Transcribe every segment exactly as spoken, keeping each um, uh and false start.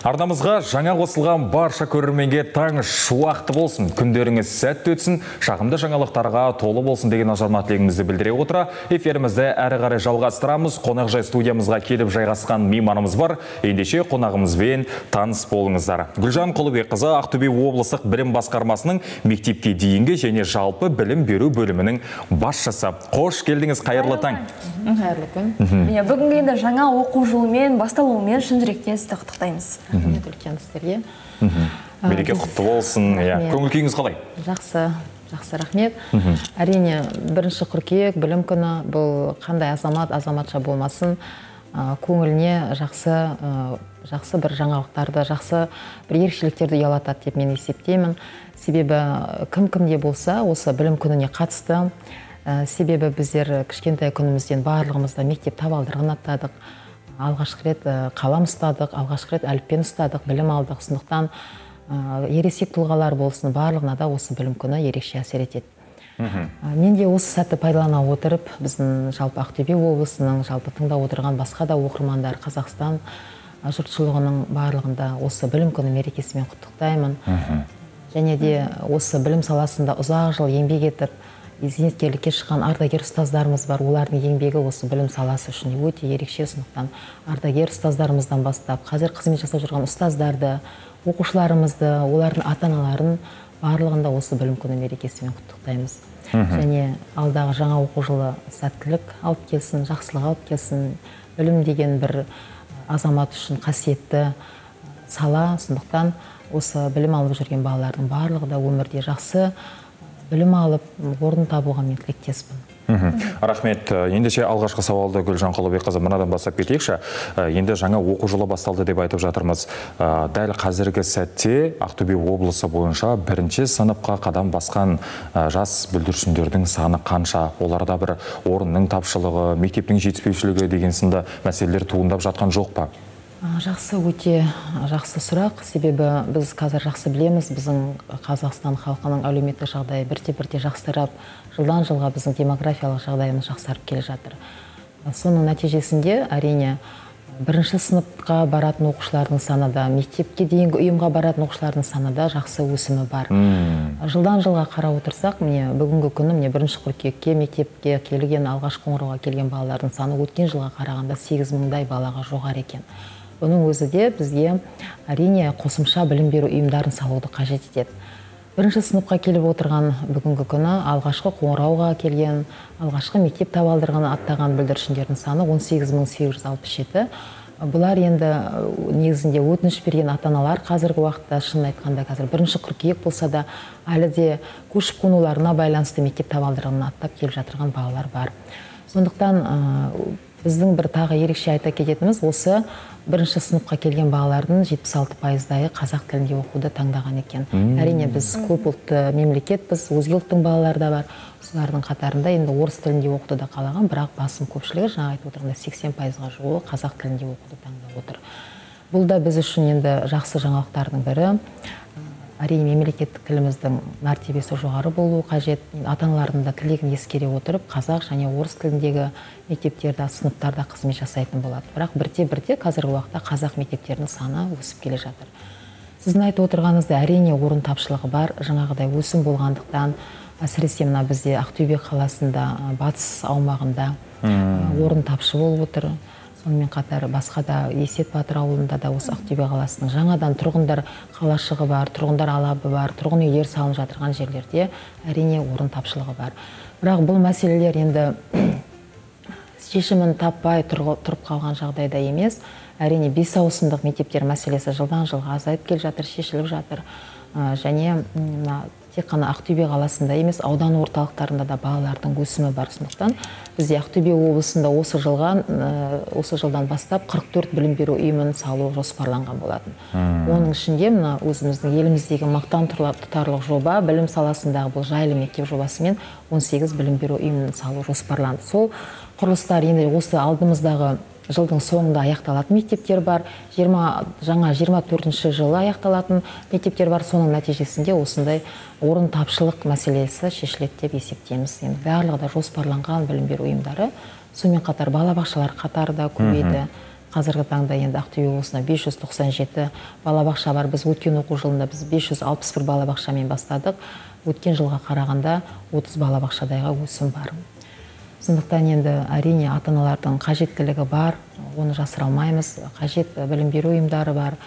Арнамызға жаңа қосылған барша көрерменге таң шуақты болсын, күндеріңіз сәтті өтсін, шағымды жаңалықтарға толы болсын деген ажарма тілегімізді білдіре отыра, эфирімізді әрі қарай жалғастырамыз. Қонақжай студиямызға келіп жайғасқан мейманымыз бар. Ендеше қонағымызбен таныс болыңыздар. Гүлжан Құлыбек қызы Ақтөбе облыстық білім басқармасының мектепке дейінгі және жалпы білім беру бөлімінің басшысы. Қош келдіңіз, қайырлы таң. Қайырлы күн. Бүгінгі енді жаңа оқу жылымен басталуымен шын жүректен сізді құттықтаймыз. Құрмет үлкен сіздерге. Береке құтты болсын. Көңіл күйіңіз қалай? Жақсы. Жақсы, рахмет. Әрине, бірінші қыркүйек, білім күні, бұл қандай азамат, азаматша болмасын, көңіліне жақсы, жақсы бір жаңалықтарды, жақсы бір ерекшеліктерді ұялатады деп мен есептеймін. Себебі кім-кімде болса, осы білім күніне қатысты. Себебі біздер кішкентай күнімізден барлығымызда мектеп табалдырығын аттадық. Алғашқы рет қалам ұстадық, алғашқы рет әліппен ұстадық, білім алдық. Сондықтан ересек тұлғалар болсын, барлығына да осы білім күні ерекше әсер етеді. Мен де осы сәтті пайдалана отырып, біздің жалпы Ақтөбе облысының, жалпы тыңда отырған басқа да оқырмандар, Қазақстан жұртшылығының барлығында осы білім күні мерекесімен құттықтаймын. Және де осы білім саласында ұзақ жыл еңбек етіп, зейнеткерлікке шыққан ардагер ұстаздарымыз бар. Олардың еңбегі осы білім саласы үшін өте ерекше. Сондықтан ардагер ұстаздарымыздан бастап, қазір қызмет жасап жүрген ұстаздарды, оқушыларымызды, олардың ата-аналарын барлығында осы білім күні мерекесімен құттықтаймыз. Және алдағы жаңа оқу жылы сәттілік алып келсін, жақсылық алып келсін. Білім деген бір азамат үшін қасиетті сала. Сондықтан осы білім алып жүрген балалардың барлығы да өмірде жақсы білім алып, орын табуға мен тілектеспін. Рахмет. Ендеше алғашқы сауалды Гүлжан Құлыбек қызы мынадан бастап кетейікші. Енді жаңа оқу жылы басталды деп айтып жатырмыз. Дәл қазіргі сәтте Ақтөбе облысы бойынша бірінші сыныпқа қадам басқан жас бүлдіршіндердің саны қанша? Оларда бір орынның тапшылығы, мектептің жетіспеушілігі деген сынды мәселелер туындап жатқан жоқ па? Жақсы, өте жақсы сұрақ. Себебі біз қазір жақсы білеміз, біздің Қазақстан халқының әлеуметтік жағдайы бірте-бірте жақсарып, жылдан жылға біздің демографиялық жағдайымыз жақсарып келе жатыр. Соның нәтижесінде, әрине, бірінші сыныпқа баратын оқушылардың саны да, мектепке дейінгі ұйымға баратын оқушылардың саны да жақсы өсімі бар. Жылдан жылға қарап отырсақ, міне бүгінгі күні, міне бірінші қыркүйекке мектепке келген, алғашқы қоңырауға келген балалардың саны өткен жылға қарағанда сегіз мыңдай балаға жоғары екен. Оның өзі де бізге әрине қосымша білім беру ұйымдарын салуды қажет етеді. Бірінші сыныпқа келіп отырған бүгінгі күні алғашқы қоңырауға келген, алғашқы мектеп табалдырығын аттаған бүлдіршіндердің саны он сегіз мың сегіз жүз алпыс жеті. Бұлар енді негізінде өтініш берген ата-аналар қазіргі уақытта, шын айтқанда қазір бірінші қыркүйек болса да, әлі де көшіп қонуларына байланысты мектеп табалдырығын аттап келіп жатырған балалар бар. Сондықтан біздің бір тағы ерекше айта кететініміз, осы бірінші сыныпқа келген балалардың жетпіс алты пайыздайы қазақ тілінде оқуды таңдаған екен. Әрине, біз көп ұлтты мемлекет, біз өзге ұлттың балалары да бар. Солардың қатарында енді орыс тілінде оқуды да қалаған, бірақ басым көпшілігі, жаңа айтып отырғанда, сексен пайызға жуығы қазақ тілінде оқуды таңдап отыр. Бұл да біз үшін енді жақсы жаңалықтардың бірі. Әрине, мемлекеттік тіліміздің мәртебесі жоғары болуы қажет. Ата-аналардың да тілегін ескере отырып, қазақ және орыс тіліндегі мектептерде, сыныптарда қызмет жасайтын болады. Бірақ бірте-бірте қазіргі уақытта қазақ мектептерінің саны өсіп келе жатыр. Сіздің айтып отырғаныңызда, әрине, орын тапшылығы бар. Жаңағыдай өсім болғандықтан, әсіресе мына бізде Ақтөбе қаласында, батыс аумағында орын тапшы болып отыр. Сонымен қатар басқа да Есет-Батыр ауылында да осы Ақтөбе қаласының жаңадан тұрғындар қалашығы бар, тұрғындар алабы бар, тұрғын үйлер салынып жатырған жерлерде әрине орын тапшылығы бар. Бірақ бұл мәселелер енді шешімін таппай тұрып қалған жағдайда емес. Әрине бес ауысымдық мектептер мәселесі жылдан жылға азайып келе жатыр, шешіліп жатыр. Және тек қана Ақтөбе қаласында емес, аудан орталықтарында да балалардың өсімі бар. Сондықтан бізде Ақтөбе облысында осы жылға, осы жылдан бастап қырық төрт білім беру ұйымын салу жоспарланған болатын. Оның ішінде мына өзіміздің еліміздегі мақтан тұтарлық жоба, білім саласындағы бұл жайлы мектеп жобасымен он сегіз білім беру ұйымын салу жоспарланды. Сол құрылыстар енді осы алдымыздағы жылдың соңында аяқталатын мектептер бар, жаңа жиырма төртінші жылы аяқталатын мектептер бар. Соның нәтижесінде осындай орын тапшылық мәселесі шешіледі деп есептейміз. Енді барлығы да жоспарланған білім беру ұйымдары, сонымен қатар балабақшалар қатары да көбейді. Қазіргі таңда енді Ақтөбе облысында бес жүз тоқсан жеті балабақша бар. Біз өткен оқу жылында біз бес жүз алпыс бір балабақшамен бастадық. Өткен жылға қарағанда отыз балабақшадайға өсім бар. Сондықтан енді әрине ата-аналардың қажеттілігі бар, оны жасыра алмаймыз. Қажет білім беру ұйымдары бар,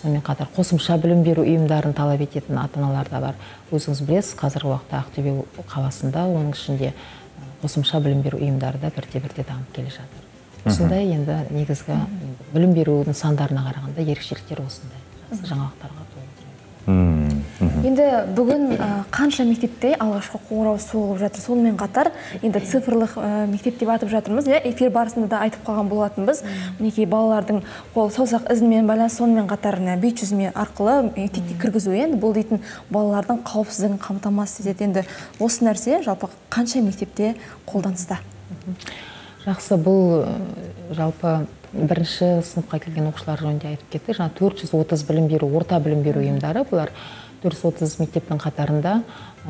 сонымен қатар қосымша білім беру ұйымдарын талап ететін ата-аналар да бар. Өзіңіз білесіз, қазіргі уақытта Ақтөбе қаласында оның ішінде қосымша білім беру ұйымдары да бірте-бірте дамып келе жатыр. Осындай енді негізгі білім беру нысандарына қарағанда ерекшеліктер осындай жаңалықтарға енді бүгін қанша мектепте алғашқы қоңырау соғылып жатыр, сонымен қатар енді цифрлық мектеп деп атып жатырмыз. Эфир барысында да айтып қалған болатынбыз, мінекей балалардың қол саусақ ізімен байланыс, сонымен қатар бет жүзіме арқылы мектепке кіргізу енді бұл дейтін балалардың қауіпсіздігін қамтамасыз етеді. Енді осы нәрсе жалпы қанша мектепте қолданыста? Жақсы, бұл жалпы бірінші сыныпқа келген оқушылар жөнінде айтып кетті. Жаңа төрт жүз отыз білім беру, орта білім беру ұйымдары, бұлар төрт жүз отыз мектептің қатарында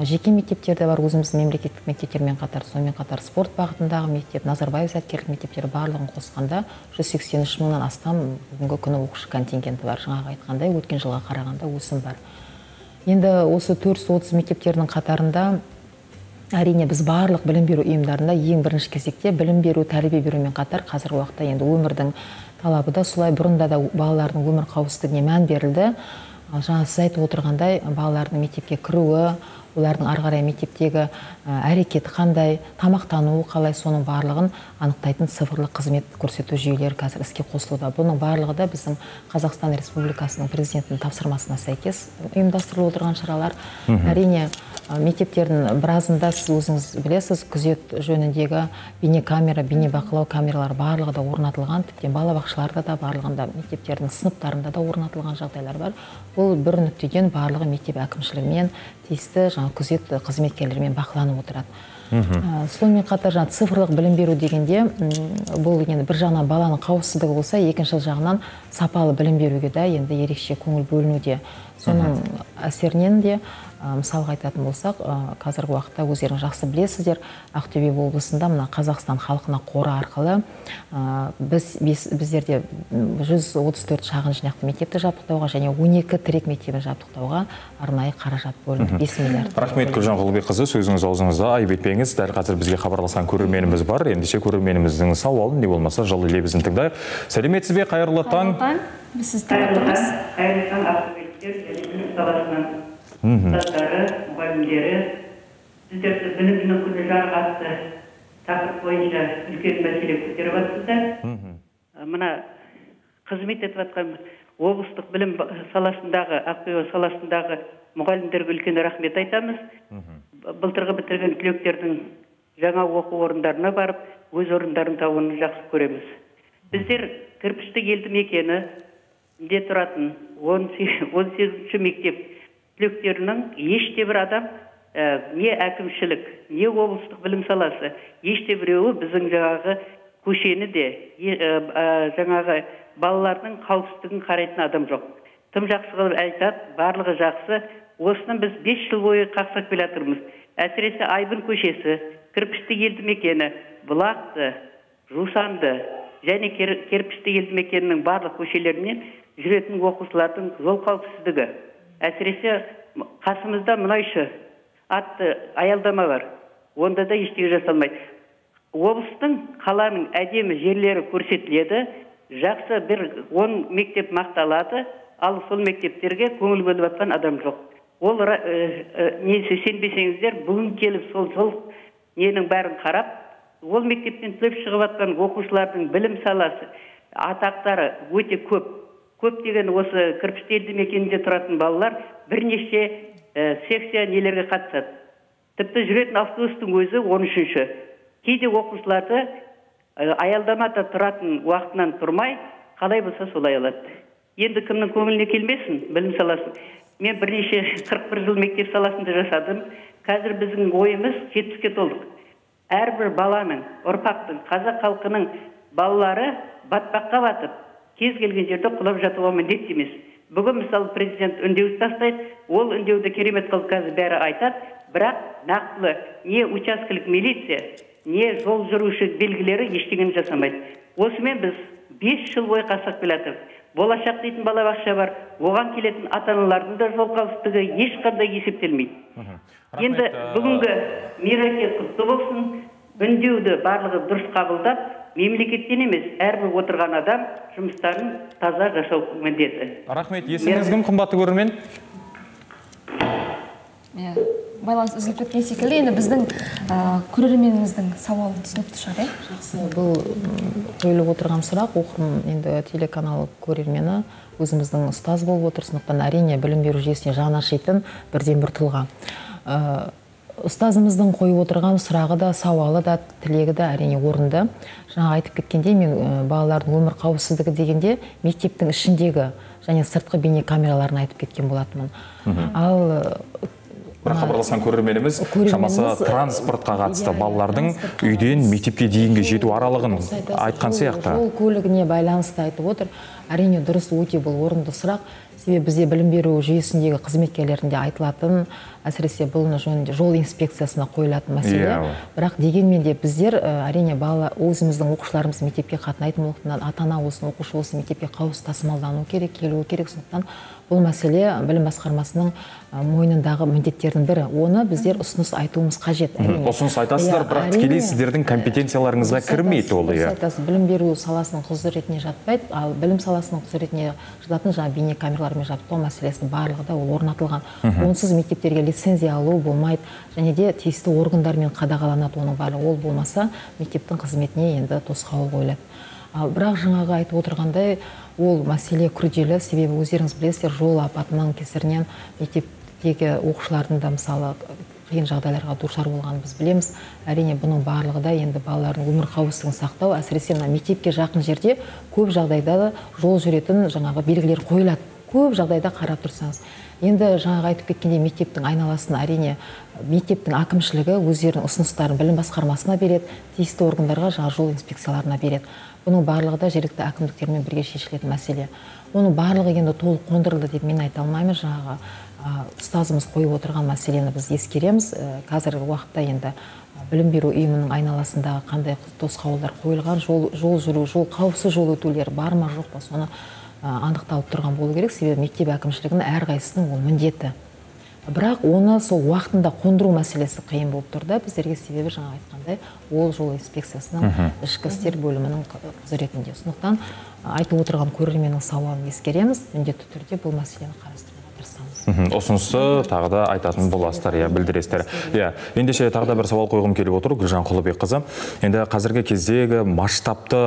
жеке мектептерде бар, өзіміздің мемлекеттік мектептермен қатар, сонымен қатар спорт бағытындағы мектеп, Назарбаев зияткерлік мектептері барлығын қосқанда жүз сексен үш мыңнан астам бүгінгі күні оқушы контингенті бар. Жаңағы айтқандай, өткен жылға қарағанда өсім бар. Енді осы төрт жүз отыз мектептердің қатарында әрине, біз барлық білім беру ұйымдарында ең бірінші кезекте білім беру, тәрбие берумен қатар қазіргі уақытта енді өмірдің талабы да солай. Бұрында да балалардың өмір қауіпсіздігіне мән берілді. Ал жаңа сіз айтып отырғандай, балалардың мектепке кіруі, олардың ары қарай мектептегі әрекеті қандай, тамақтануы қалай, соның барлығын анықтайтын цифрлық қызмет көрсету жүйелері қазір іске қосылуда. Бұның барлығы да біздің Қазақстан Республикасының президентінің тапсырмасына сәйкес ұйымдастырылып отырған шаралар. Әрине, мектептердің біразында сіз өзіңіз білесіз, күзет жөніндегі бейнекамера, бейнебақылау камералары барлығы да орнатылған, тіптен балабақшаларда да барлығында, мектептердің сыныптарында да орнатылған жағдайлар бар. Бұл бір нүктеден барлығы мектеп әкімшілігімен тиісті жаңа күзет қызметкерлерімен бақыланып отырады. Сонымен қатар жаңа цифрлық білім беру дегенде бұл енді бір жағынан баланың қауіпсіздігі болса, екінші жағынан сапалы білім беруге де енді ерекше көңіл бөлінуде. Соның әсерінен де мысалға айтатын болсақ, қазіргі уақытта өздерің жақсы білесіздер, Ақтөбе облысында мына Қазақстан халқына қоры арқылы біз біздерде жүз отыз төрт шағын жинақты мектепті жабдықтауға және он екі тірек мектебін жабдықтауға арнайы қаражат бөлінді, бес миллиард. Рахмет, Гүлжан Құлыбекқызы, сөзіңіз аузыңызда, айып етпеңіз. Дәл қазір бізге хабарласқан көрерменіміз бар. Ендеше көрерменіміздің сауалын, не болмаса жылы лебізін тыңдайық. Сәлеметсіз бе, қайырлы таң. Біз сізді тыңдаймыз. Ұстаздары, мұғалімдері, сіздерді білімнің күні жарғасы тақырып бойынша үлкен мәселе көтеріп отырсыздар. Мына қызмет етіп жатқан облыстық білім саласындағы, Ақтөбе саласындағы мұғалімдерге үлкен рахмет айтамыз. Былтырғы бітірген түлектердің жаңа оқу орындарына барып, өз орындарын табуын жақсы көреміз. Біздер кірпішті елді мекенінде тұратын он сегізінші мектеп түлектерінің еште бір адам, не әкімшілік, не облыстық білім саласы, еште біреуі біздің жаңағы көшені де, жаңағы балалардың қауіпсіздігін қарайтын адам жоқ. Тым жақсы қылып айтады, барлығы жақсы. Осының біз бес жыл бойы қақсап келе жатырмыз. Әсіресе Айбын көшесі, кірпішті елді мекені, Бұлақты, Жусанды және кірпішті елді мекенінің барлық көшелерінен жүретін оқушылардың жол қауіпсіздігі. Әсіресе қасымызда мұнайшы атты аялдама бар. Онда да ештеңе жасалмайды. Облыстың, қаланың әдемі жерлері көрсетіледі. Жақсы бір он мектеп мақталады, ал сол мектептерге көңіл бөліп жатқан адам жоқ. Ол несі сенбесеңіздер, бүгін келіп сол-сол ненің бәрін қарап, ол мектептен түлеп шығып жатқан оқушылардың білім саласы, атақтары өте көп. Көп деген осы кірпішті елді мекенінде тұратын балалар бірнеше секция нелерге қатысады. Тіпті жүретін автобустың өзі он үшінші. Кейде оқушыларды аялдамада тұратын уақытынан тұрмай, қалай болса солай алады. Енді кімнің көңіліне келмесін білім саласы. Мен бірнеше қырық бір жыл мектеп саласында жасадым. Қазір біздің ойымыз жетпіске толдық. Әрбір баланың, ұрпақтың, қазақ халқының балалары батпаққа батып, кез келген жерде құлап жатуға міндетті емес. Бүгін, мысалы, президент үндеуді тастайды, ол үндеуді керемет қылып қазір бәрі айтады, бірақ нақтылы не учаскелік милиция, не жол жүруші белгілері ештеңені жасамайды. Осымен біз беш жыл бойы қасақ келатып, болашақ дейтін балабақша бар, оған келетін ата-аналардың да жауапкершілігі ешқандай есептелмейді. Енді бүгінгі мереке құтты болсын, үндеуді барлығы дұрыс қабылдап, мемлекеттен емес, әрбір отырған адам жұмыстарын таза жасау міндеті. Рахмет, есіңіз кім қымбатты көрермен? Байланыс үзіліп кеткен секілді, енді біздің көрерменіміздің сауалы түсінікті шығар. Жақсы, бұл қойылып отырған сұрақ, оқырман енді телеканал көрермені өзіміздің ұстаз болып отыр, сондықтан әрине білім беру жүйесіне жаны ашитын бірден бір тұлға. Ұстазымыздың қойып отырған сұрағы да, сауалы да, тілегі да әрине орынды. Жаңа айтып кеткенде, мен балалардың өмір қауіпсіздігі дегенде мектептің ішіндегі және сыртқы бейне камераларын айтып кеткен болатынмын. Ал бірақ хабарласқан көрерменіміз шамасы транспортқа қатысты балалардың үйден мектепке дейінгі жету аралығын айтқан сияқты. Жол көлігіне байланысты айтып отыр. Әрине дұрыс, өте бұл орынды сұрақ. Себебі бізде білім беру жүйесіндегі қызметкерлерінде айтылатын, әсіресе бұл жол инспекциясына қойылатын мәселе. Бірақ дегенмен де біздер әрине бала өзіміздің оқушыларымыз мектепке қатынайтын болғандықтан, ата-ана болсын, оқушы болсын мектепке қауіпсіз тасымалдану керек, келуі керек. Сондықтан бұл мәселе білім басқармасының мойнындағы міндеттердің бірі. Оны біздер ұсыныс айтуымыз қажет. Ұсыныс айтасыздар, бірақ тікелей сіздердің компетенцияларыңызға кірмейді ол. Білім беру саласының құзыретіне жатпайды, ал білім саласының құзыретіне жататын жаңа бейнекамералармен жабдықтау мәселесінің барлығы да ол орнатылған. Онсыз мектептерге лицензия алу болмайды, және де тиісті органдармен қадағаланады оның барлығы. Ол болмаса мектептің қызметіне енді тосқауыл қойылады. Бірақ жаңағы айтып отырғандай, ол мәселе күрделі, себебі өздеріңіз білесіздер, жол апатының кесірінен мектептегі оқушылардың да мысалы қиын жағдайларға душар болғанын біз білеміз. Әрине, бұның барлығы да енді балалардың өмір қауіпсіздігін сақтау, әсіресе мектепке жақын жерде көп жағдайда жол жүретін жаңағы белгілер қойылады. Көп жағдайда қарап тұрсаңыз. Енді жаңағы айтып кеткенде мектептің айналасын әрине, мектептің әкімшілігі өздерінің ұсыныстарын білім басқармасына береді, тиісті органдарға жаңа жол инспекцияларына береді. Бұның барлығы да жергілікті әкімдіктермен бірге шешілетін мәселе. Оның барлығы енді толық қондырылды деп мен айта алмаймын. Жаңағы ұстазымыз қойып отырған мәселені біз ескереміз. Қазіргі уақытта енді білім беру ұйымының айналасындағы қандай тосқауылдар қойылған, жол жол жүру, жол қауіпсіз жол өтулері бар ма, жоқ па, соны анықталып тұрған болу керек, себебі мектеп әкімшілігінің әрқайсысының ол міндеті. Бірақ оны сол уақытында қондыру мәселесі қиын болып тұрды. Біздерге себебі жаңа айтқандай, ол жол инспекциясының ішкі істер бөлімінің құзыретінде. Сондықтан айтып отырған көрерменнің сауалын ескереміз, міндетті түрде бұл мәселені қарастыруға тырысамыз. Осынысы тағы да айтатын боласыздар, білдіресіздер. Ендеше тағы да бір сауал қойғым келіп отыр, Гүлжан Құлыбек қызы. Енді қазіргі кездегі масштабты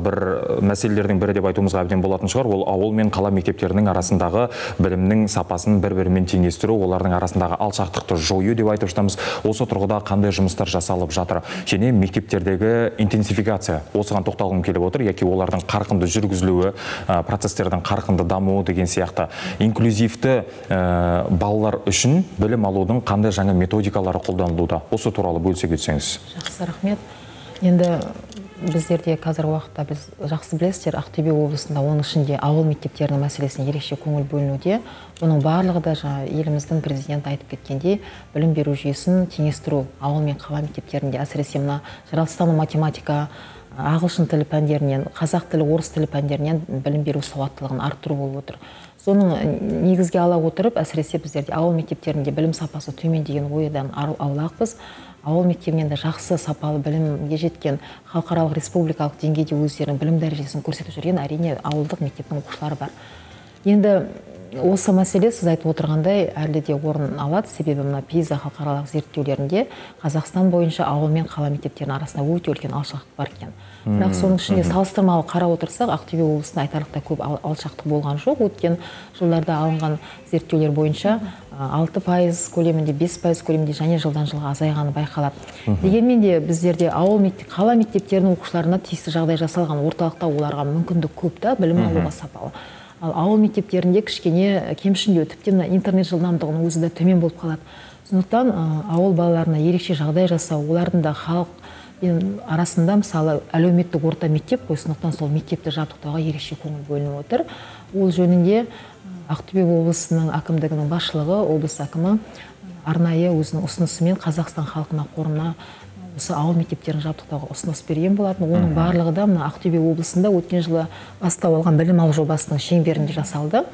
бір мәселелердің бірі деп айтуымызға әбден болатын шығар, ол ауыл мен қала мектептерінің арасындағы білімнің сапасын бір-бірімен теңестіру, олардың арасындағы алшақтықты жою деп айтып жатамыз. Осы тұрғыда қандай жұмыстар жасалып жатыр? Және мектептердегі интенсификация, осыған тоқталғым келіп отыр, яки олардың қарқынды жүргізілуі, процестердің қарқынды дамуы деген сияқты. Инклюзивті балалар үшін білім алудың қандай жаңа методикалары қолданылуда? Осы туралы бөлісе кетсеңіз. Жақсы, рахмет. Енді біздерде қазір уақытта біз жақсы білесіздер, Ақтөбе облысында оның ішінде ауыл мектептерінің мәселесіне ерекше көңіл бөлінуде. Бұның барлығы да еліміздің президенті айтып кеткендей, білім беру жүйесін теңестіру ауыл мен қала мектептерінде, әсіресе мына жаратылыстану, математика, ағылшын тілі пәндерінен, қазақ тілі, орыс тілі пәндерінен білім беру сауаттылығын арттыру болып отыр. Соның негізге ала отырып, әсіресе біздерде ауыл мектептерінде білім сапасы төмен деген ойдан аулақпыз. Ауыл мектебінен де жақсы сапалы білімге жеткен, халықаралық республикалық деңгейде өздерінің білім дәрежесін көрсетіп жүрген әрине ауылдық мектептің оқушылары бар. Енді осы мәселе сіз айтып отырғандай әлі де орын алады, себебі мына пиза халықаралық зерттеулерінде Қазақстан бойынша ауыл мен қала мектептерінің арасында өте үлкен алшақтық бар екен. Бірақ соның ішінде салыстырмалы қарап отырсақ, Ақтөбе облысында айтарлықтай көп алшақтық болған жоқ. Өткен жылдарда алынған зерттеулер бойынша алты пайыз көлемінде, бес пайыз көлемінде және жылдан жылға азайғаны байқалады. Дегенмен де біздерде ауыл мектеп, қала мектептерінің оқушыларына тиісті жағдай жасалған, орталықта оларға мүмкіндік көп та білім алуға сапалы. Ал ауыл мектептерінде кішкене кемшіндеу, тіпті мына интернет жылдамдығының өзі де төмен болып қалады. Сондықтан ауыл балаларына ерекше жағдай жасау, олардың да халық арасында мысалы әлеуметтік орта мектеп қой, сондықтан сол мектепті жабдықтауға ерекше көңіл бөлініп отыр. Ол жөнінде Ақтөбе облысының әкімдігінің басшылығы, облыс әкімі арнайы өзінің ұсынысымен Қазақстан халқына қорына осы ауыл мектептерін жабдықтауға ұсыныс берген болатын. Оның барлығы да мына Ақтөбе облысында өткен жылы бастау алған білім алу жобасының шеңберінде жасалды.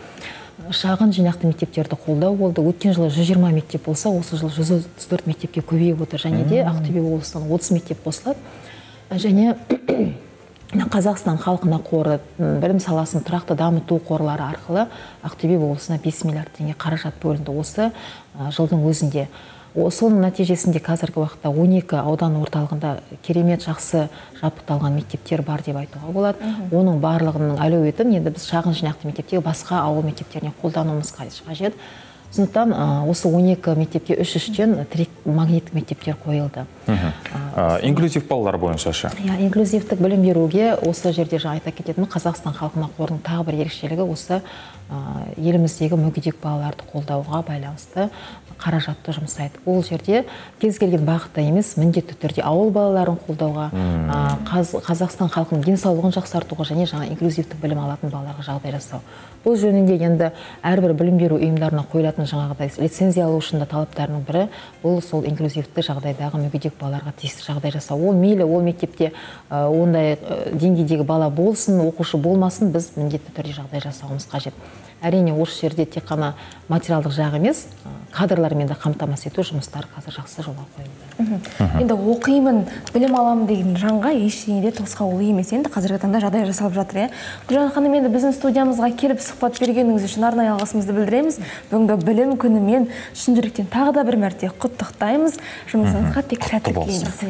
Шағын жинақты мектептерді қолдау болды. Өткен жылы жүз жиырма мектеп болса, осы жылы жүз отыз төрт мектепке көбейіп отыр. Және де Ақтөбе облысынан отыз мектеп қосылады. Және Қазақстан халқына қоры білім саласын тұрақты дамыту қорлары арқылы Ақтөбе облысына бес миллиард теңге қаражат бөлінді осы жылдың өзінде. Осының нәтижесінде қазіргі уақытта он екі аудан орталығында керемет жақсы жабдықталған мектептер бар деп айтуға болады. Оның барлығының әлеуетін енді біз шағын жинақты мектептегі басқа ауыл мектептеріне қолдануымыз қажет. Сондықтан осы он екі мектепке үш үштен тірек магниттік мектептер қойылды. Инклюзив балалар бойынша шы? Инклюзивтік білім беруге осы жерде жаңа айта кететін Қазақстан халқына қорының тағы бір ерекшелігі осы еліміздегі мүгедек балаларды қолдауға байланысты қаражатты жұмсайды. Ол жерде кез келген бағытта емес, міндетті түрде ауыл балаларын қолдауға, Қазақстан халқының денсаулығын жақсартуға және жаңа инклюзивтік білім алатын балаларға жағдай жасау. Бұл жөнінде енді әрбір білім беру ұйымдарына қойылатын жаңағыдай лицензия алу үшін де талаптарының бірі бұл сол инклюзивті жағдайдағы мүгедек балаларға тиісті жағдай жасау. Ол мейлі ол мектепте ондай деңгейдегі бала болсын, оқушы болмасын, біз міндетті түрде жағдай жасауымыз қажет. Әрине, осы жерде тек қана материалдық жағы емес, кадрлармен де қамтамасыз ету жұмыстары қазір жақсы жолға қойылды. Енді оқимын, білім аламын деген жанға ештеңе де тосқауыл емес. Енді қазіргі таңда жағдай жасалып жатыр. Гүлжан ханым, енді біздің студиямызға келіп сұхбат бергеніңіз үшін арнайы алғысымызды білдіреміз. Бүгінгі білім күнімен шын жүректен тағы да бір мәрте құттықтаймыз. Жұмысыңызға тек сәттілік тілейміз.